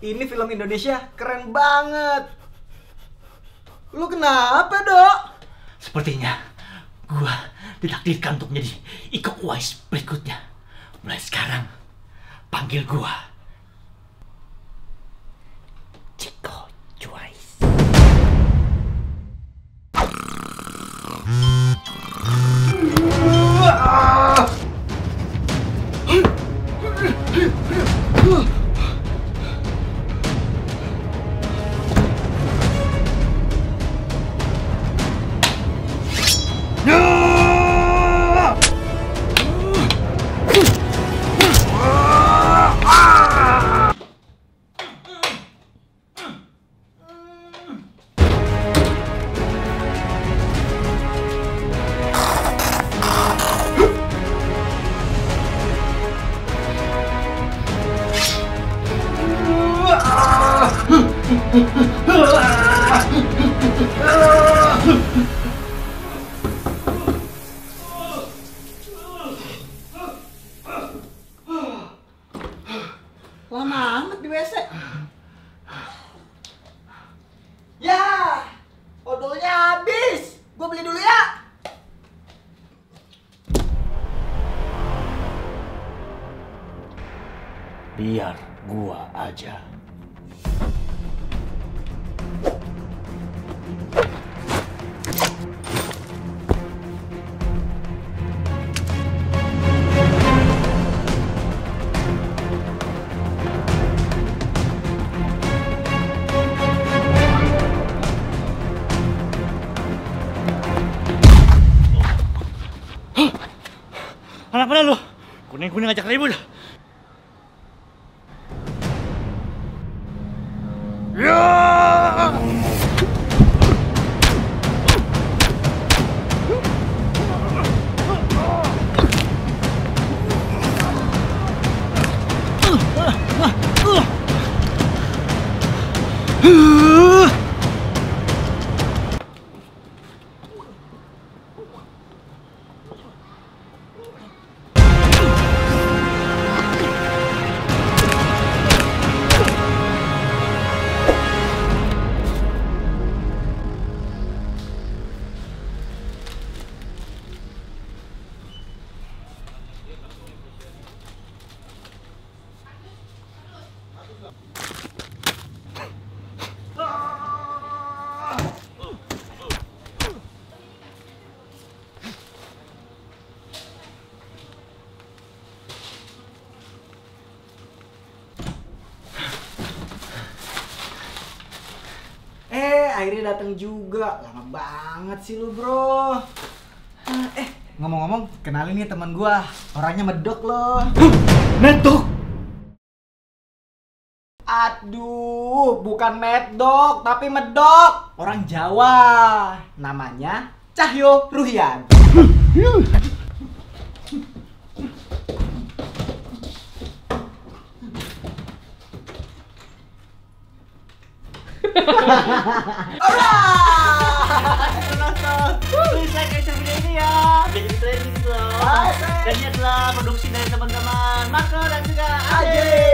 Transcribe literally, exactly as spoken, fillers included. ini film Indonesia keren banget. Lu kenapa, Dok? Sepertinya gua ditakdirkan untuk menjadi Iko Uwais berikutnya. Mulai sekarang, panggil gua Iko Uwais. Lama amat di W C. Ya, odolnya habis. Gua beli dulu ya. Biar gua aja. Anak mana lu? Kuning-kuning ngajak ribut. Akhirnya datang juga, lama banget sih lu bro. Eh, ngomong-ngomong, kenalin nih teman gua, orangnya medok loh. Medok? Aduh, bukan medok, tapi medok. Orang Jawa, namanya Cahyo Ruhian. Alright, nonton. Please like video ini ya. Jadi trending loh. Dan ini adalah produksi dari teman-teman Mako dan juga Aji.